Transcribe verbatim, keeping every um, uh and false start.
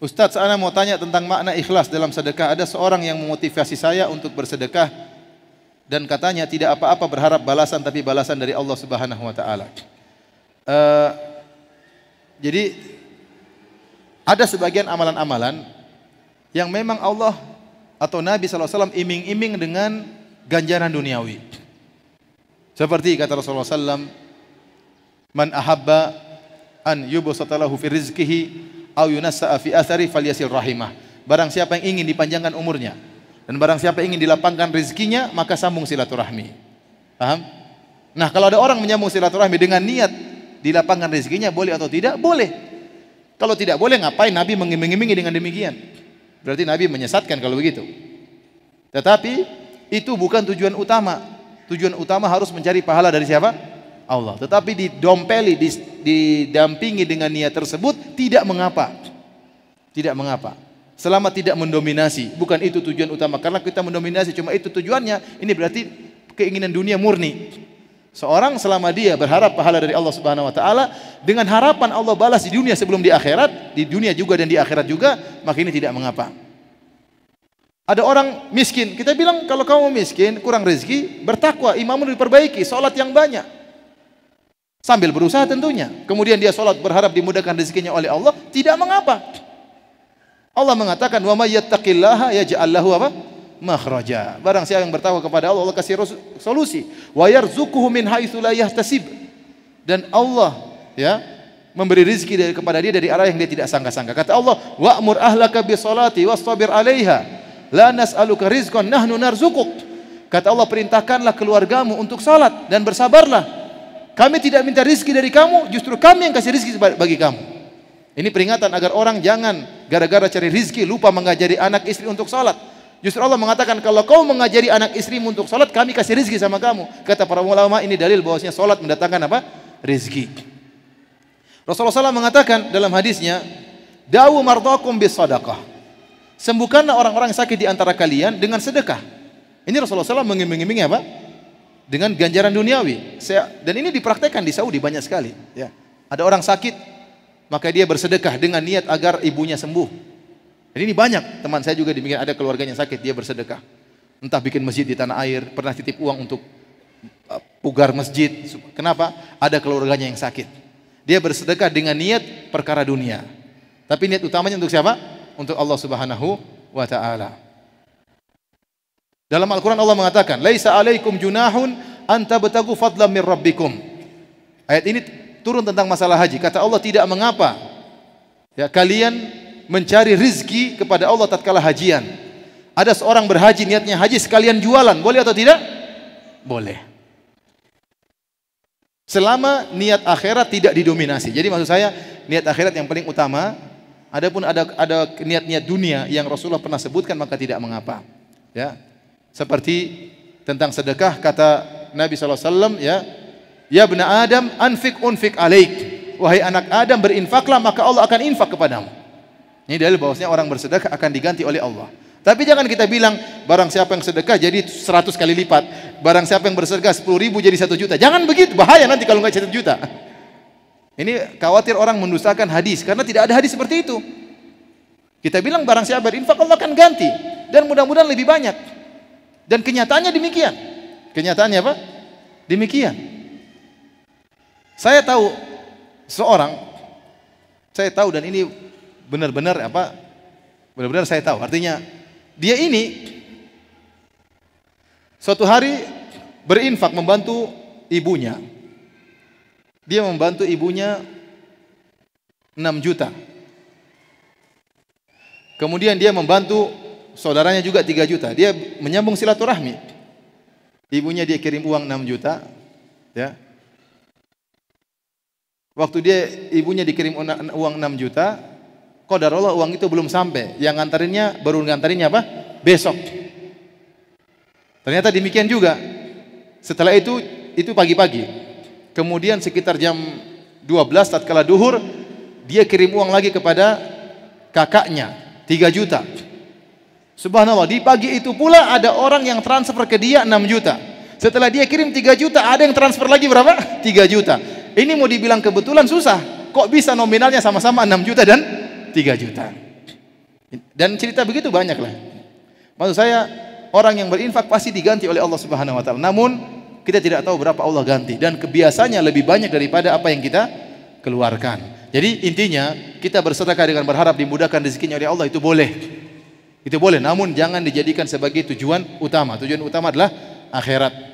Ustadz, ana mau tanya tentang makna ikhlas dalam sedekah. Ada seorang yang memotivasi saya untuk bersedekah dan katanya tidak apa-apa berharap balasan, tapi balasan dari Allah Subhanahu wa taala. Uh, jadi ada sebagian amalan-amalan yang memang Allah atau Nabi shallallahu alaihi wasallam iming-iming dengan ganjaran duniawi. Seperti kata Rasulullah shallallahu alaihi wasallam, man ahabba an yubsatalahu fi rizqihi aw yunassa'a fi athari falyasil rahimah. Barang siapa yang ingin dipanjangkan umurnya dan barang siapa yang ingin dilapangkan rezekinya, maka sambung silaturahmi. Paham? Nah, kalau ada orang menyambung silaturahmi dengan niat dilapangkan rezekinya, boleh atau tidak? Boleh. Kalau tidak boleh, ngapain Nabi mengiming-imingi dengan demikian? Berarti Nabi menyesatkan kalau begitu. Tetapi itu bukan tujuan utama. Tujuan utama harus mencari pahala dari siapa? Allah. Tetapi didompeli, didampingi dengan niat tersebut, tidak mengapa. Tidak mengapa. Selama tidak mendominasi, bukan itu tujuan utama. Karena kita mendominasi cuma itu tujuannya, ini berarti keinginan dunia murni. Seorang selama dia berharap pahala dari Allah Subhanahu wa taala dengan harapan Allah balas di dunia sebelum di akhirat, di dunia juga dan di akhirat juga, maka ini tidak mengapa. Ada orang miskin, kita bilang kalau kamu miskin, kurang rezeki, bertakwa, imanmu diperbaiki, salat yang banyak. Sambil berusaha tentunya. Kemudian dia salat berharap dimudahkan rezekinya oleh Allah, tidak mengapa. Allah mengatakan wa may yattaqillaha yaj'al lahu apa? Makhraja. Barang siapa yang bertakwa kepada Allah, Allah kasih solusi. Wa yarzuquhu min haitsu la yahtasib. Dan Allah ya memberi rezeki dari kepada dia dari arah yang dia tidak sangka-sangka. Kata Allah, wa'mur ahlaka bisolati wastabir 'alaiha la nas'aluka rizqan nahnu narzuquk. Kata Allah, perintahkanlah keluargamu untuk salat dan bersabarlah. Kami tidak minta rezeki dari kamu, justru kami yang kasih rezeki bagi kamu. Ini peringatan agar orang jangan gara-gara cari rizki lupa mengajari anak istri untuk salat. Justru Allah mengatakan kalau kau mengajari anak istrimu untuk salat, kami kasih rizki sama kamu. Kata para ulama, ini dalil bahwasanya salat mendatangkan apa? Rizki. Rasulullah shallallahu alaihi wasallam mengatakan dalam hadisnya, da'u mardakum bis sadaqah. Sembuhkanlah orang-orang sakit di antara kalian dengan sedekah. Ini Rasulullah shallallahu alaihi wasallam mengiming-imingnya apa? Dengan ganjaran duniawi. Dan ini dipraktekkan di Saudi banyak sekali. Ya. Ada orang sakit, maka dia bersedekah dengan niat agar ibunya sembuh. Jadi ini banyak, teman saya juga demikian, ada keluarganya sakit, dia bersedekah. Entah bikin masjid di tanah air, pernah titip uang untuk pugar masjid. Kenapa? Ada keluarganya yang sakit. Dia bersedekah dengan niat perkara dunia. Tapi niat utamanya untuk siapa? Untuk Allah Subhanahu wa taala. Dalam Al-Qur'an Allah mengatakan, "Laisa 'alaikum junahun an tabtagu fadlan min rabbikum." Ayat ini turun tentang masalah haji. Kata Allah, tidak mengapa ya kalian mencari rizki kepada Allah tatkala hajian. Ada seorang berhaji, niatnya haji sekalian jualan, boleh atau tidak? Boleh. Selama niat akhirat tidak didominasi. Jadi maksud saya, niat akhirat yang paling utama. Adapun ada ada niat-niat dunia yang Rasulullah pernah sebutkan, maka tidak mengapa. Ya. Seperti tentang sedekah, kata Nabi sallallahu alaihi wasallam ya, ya bena Adam, anfik unfik alaik. Wahai anak Adam, berinfaklah, maka Allah akan infak kepadamu. Ini dalil bahwasanya orang bersedekah akan diganti oleh Allah. Tapi jangan kita bilang, barang siapa yang sedekah jadi seratus kali lipat. Barang siapa yang bersedekah sepuluh ribu jadi satu juta. Jangan begitu, bahaya nanti kalau nggak satu juta. Ini khawatir orang mendustakan hadis, karena tidak ada hadis seperti itu. Kita bilang barang siapa berinfak, Allah akan ganti. Dan mudah-mudahan lebih banyak. Dan kenyataannya demikian. Kenyataannya apa? Demikian. Saya tahu seorang, saya tahu dan ini benar-benar apa, benar-benar saya tahu. Artinya dia ini suatu hari berinfak membantu ibunya. Dia membantu ibunya enam juta. Kemudian dia membantu saudaranya juga tiga juta. Dia menyambung silaturahmi. Ibunya dia kirim uang enam juta, ya. Waktu dia ibunya dikirim uang enam juta, qadarullah uang itu belum sampai. Yang ngantarinnya baru ngantarinnya apa? Besok. Ternyata demikian juga. Setelah itu itu pagi-pagi. Kemudian sekitar jam dua belas tatkala duhur, dia kirim uang lagi kepada kakaknya tiga juta. Subhanallah, di pagi itu pula ada orang yang transfer ke dia enam juta. Setelah dia kirim tiga juta, ada yang transfer lagi berapa? tiga juta. Ini mau dibilang kebetulan susah. Kok bisa nominalnya sama-sama enam juta dan tiga juta. Dan cerita begitu banyak lah. Maksud saya, orang yang berinfak pasti diganti oleh Allah Subhanahu wa taala. Namun kita tidak tahu berapa Allah ganti, dan kebiasaannya lebih banyak daripada apa yang kita keluarkan. Jadi intinya, kita bersedekah dengan berharap dimudahkan rezekinya oleh Allah, itu boleh. Itu boleh, namun jangan dijadikan sebagai tujuan utama. Tujuan utama adalah akhirat.